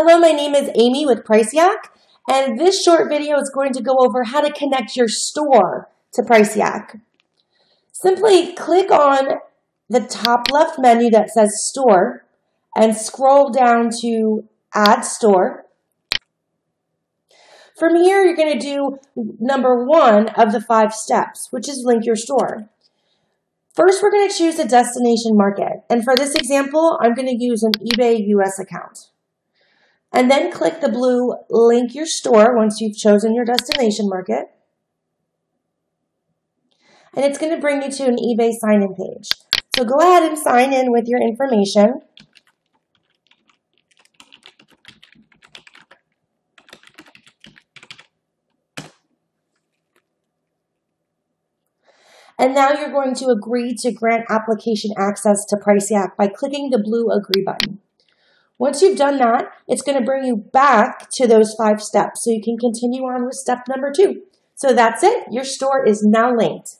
Hello, my name is Amy with PriceYak, and this short video is going to go over how to connect your store to PriceYak. Simply click on the top left menu that says Store and scroll down to Add Store. From here, you're going to do number one of the 5 steps, which is link your store. First, we're going to choose a destination market. And for this example, I'm going to use an eBay US account. And then click the blue Link Your Store once you've chosen your destination market. And it's going to bring you to an eBay sign-in page. So go ahead and sign in with your information. And now you're going to agree to grant application access to PriceYak by clicking the blue Agree button. Once you've done that, it's going to bring you back to those 5 steps so you can continue on with step number 2. So that's it. Your store is now linked.